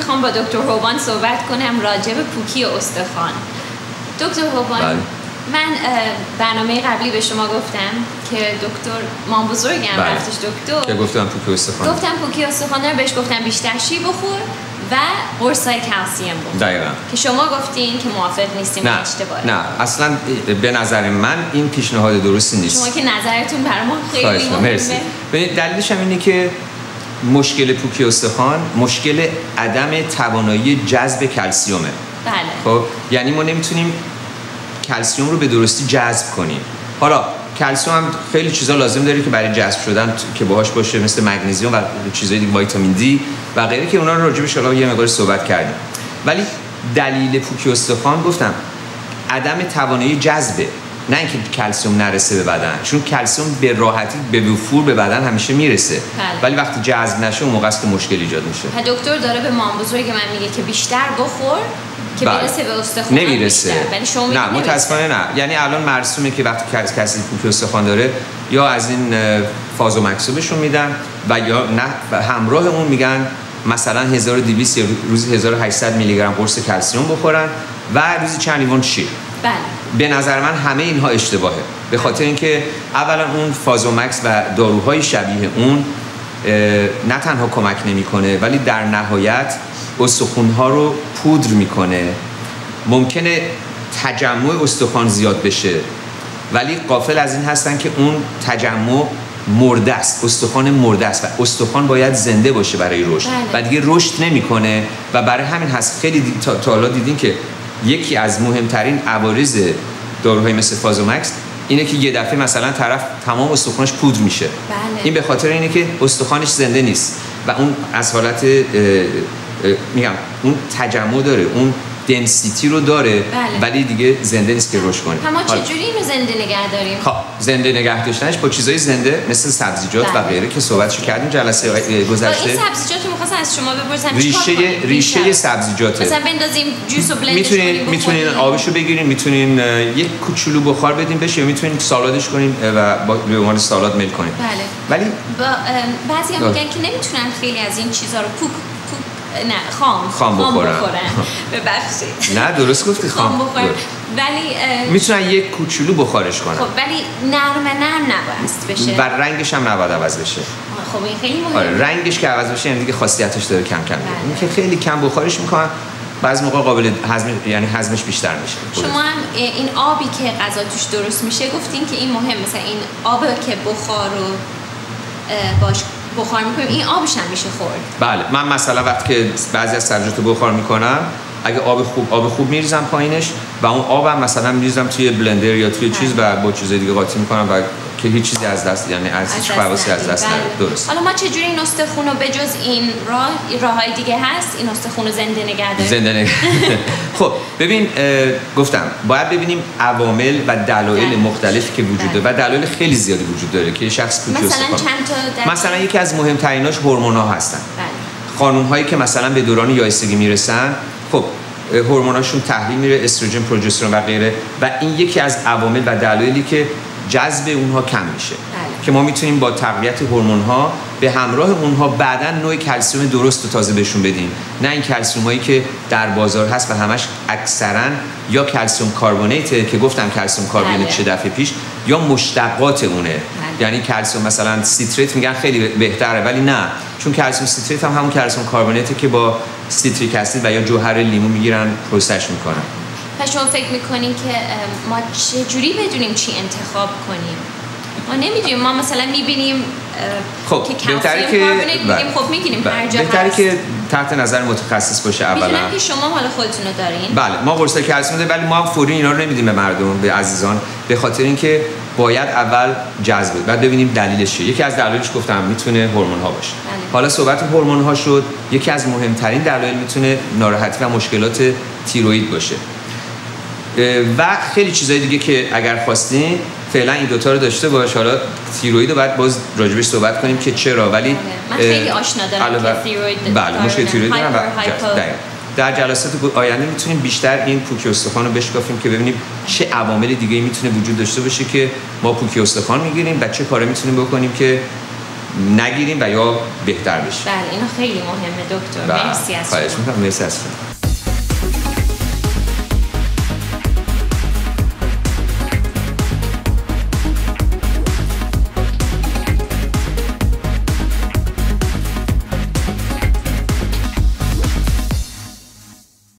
میخوام با دکتر هوبان صحبت کنم راجع به پوکی استخوان. دکتر هوبان، من برنامه قبلی به شما گفتم که دکتر مام بزرگم رفتش دکتر که گفتم پوکی استخوان، رو بهش گفتم بیشتر شی بخور و قرصای کلسیم بخور. دقیقاً که شما گفتین که موافق نیستیم. نه اشتباهه، نه اصلا به نظر من این پیشنهاد درستی نیست. شما که نظرتون برام خیلی مهمه. ببین دلیلش هم اینه که مشکل پوکی استخوان مشکل عدم توانایی جذب کلسیومه. بله. خب یعنی ما نمیتونیم کلسیوم رو به درستی جذب کنیم. حالا کلسیوم هم خیلی چیزا لازم داره که برای جذب شدن که باهاش باشه، مثل مگنیزیم و چیزای دیگه، ویتامین دی و غیره که اونا رو راجبش حالا یه مقدار صحبت کردیم. ولی دلیل پوکی استخوان گفتم عدم توانایی جذبه، نه اینکه کلسیم نرسه به بدن، چون کلسیم به راحتی به وفور به بدن همیشه میرسه. ولی وقتی جذب نشه اون موقع است که مشکل ایجاد میشه. دکتر داره به مام بزرگ من میگه که بیشتر بخور که برسه به استخوان. نمیرسه. ولی شما نه، متاسفانه نه. یعنی الان مرسومه که وقتی کسی پوکی استخوان داره یا از این فازو مکسوبشون میدن و یا نه همراه اون میگن مثلا 1200 یا روزی 1800 میلی گرم قرص کلسیم بخورن و روزی چند لیوان شیر. بله. به نظر من همه اینها اشتباهه، به خاطر اینکه اولا اون فازومکس و داروهای شبیه اون نه تنها کمک نمیکنه ولی در نهایت استخوانها رو پودر میکنه. ممکنه تجمع استخوان زیاد بشه ولی غافل از این هستن که اون تجمع مرده است، استخوان مرده است و استخوان باید زنده باشه برای رشد. بله. و دیگه رشد نمیکنه و برای همین هست خیلی تا حالا دیدین که یکی از مهمترین عوارض داروهای مثل فازومکس اینه که یه دفعه مثلا طرف تمام استخوانش پودر میشه. بله. این به خاطر اینه که استخوانش زنده نیست و اون از حالت میگم اون تجمع داره، اون دنسیتی رو داره. بله. ولی دیگه زنده نیست که رشد کنه. ما چجوری اینو زنده نگه داریم؟ خب زنده نگه داشتنش با چیزای زنده مثل سبزیجات. بله. و غیره که صحبتش کردیم جلسه گذشته. این سبزیجات رو می‌خواستم از شما بپرسم ریشه سبزیجاته. مثلا بندازیم جوس و بلندش می‌تونین آبش رو بگیرین، می‌تونین یک کوچولو بخار بدین بهش یا می‌تونین سالادش کنین و به عنوان سالاد میل کنین. بله. ولی بعضی میگن که نمی‌تونن خیلی از این چیزا رو خام بخورن. ببخشید. نه درست گفتی، خام بخورن. ولی میتونن یک کوچولو بخارش کنن. خب ولی نرم نباست بشه. و رنگش هم نباید عوض بشه. خب این خیلی مهمه. آره رنگش که عوض بشه یعنی دیگه خاصیتش داره کم کم میاد. این که خیلی کم بخارش میکنن. بعضی موقع قابل هضم یعنی هضمش بیشتر میشه. شما هم این آبی که غذا توش درست میشه گفتین که این مهم، مثلا این آب که بخارو باش بخار میکنیم این آبش هم میشه خورد. بله من مثلا وقتی که بعضی از سبزیجات رو بخار میکنم اگه آب خوب میریزم پایینش و اون آبم مثلا میریزم توی بلندر یا توی چیز و با چیز دیگه قاطی میکنم و که هیچ چیزی از دست، یعنی از هیچ خواصی از دست نره. درست. حالا ما چجوری این استخون رو بجز این راههای دیگه هست این استخون رو زنده نگه داریم؟ خب ببین گفتم باید ببینیم عوامل و دلایل مختلفی که وجود داره و دلایل خیلی زیادی وجود داره که شخص پوکی استخوان. مثلا چند تا مثلا یکی از مهمتریناش هورمون‌ها هستن. خانم هایی که مثلا به دوران یائسگی میرسن خب هورمون‌هاشون تحلیل میره، استروژن، پروژسترون و غیره و این یکی از عوامل و دلایلی که جذب اونها کم میشه. بله. که ما میتونیم با تقویت هورمون‌ها به همراه اونها بعداً نوع کلسیم درست رو تازه بهشون بدیم، نه این کلسیمایی که در بازار هست و همش اکثراً یا کلسیم کاربونیته که گفتم کلسیم کاربونیت چه دفعه پیش یا مشتقات اونه. یعنی کلسیم مثلا سیتریت میگن خیلی بهتره ولی نه، چون کلسیم سیتریت هم همون کلسیم کاربونیته که با سیتریک اسید و یا جوهر لیمو میگیرن پروسش میکنن. پس شما فکر میکنین که ما چجوری بدونیم چی انتخاب کنیم؟ ما نمیدونیم، ما مثلا میبینیم خب که کلسیم کاربونیت میگیم خب میگیریم هر جا هست. بهتره که تحت نظر متخصص باشه اولا. میدونم که شما مال خودتون رو دارین. بله ما قرص کلسیم داریم ولی ما فوری اینا رو نمیدیم به مردم، به عزیزان، به خاطر اینکه باید اول جذب بشه بعد ببینیم دلیلش چیه. یکی از دلایلش گفتم میتونه هورمون‌ها باشه. بله. حالا صحبت هورمون‌ها شد، یکی از مهمترین دلایل میتونه ناراحتی و مشکلات تیروئید باشه. و خیلی چیزای دیگه که اگر خواستین فعلا این دوتا رو داشته باش. حالا تیروئید رو بعد باز راجبش صحبت کنیم که چرا، ولی من خیلی آشنا دارم که تیروئید بله مشکل تیروئید دارم و در جلسات آینده میتونیم بیشتر این پوکی استخوان رو بشکافیم که ببینیم چه عوامل دیگه میتونه وجود داشته باشه که ما پوکی استخوان میگیریم و چه کاره میتونیم بکنیم که نگیریم و یا بهتر بشیم. بله اینا خیلی مهمه دکتر. مرسی از شما.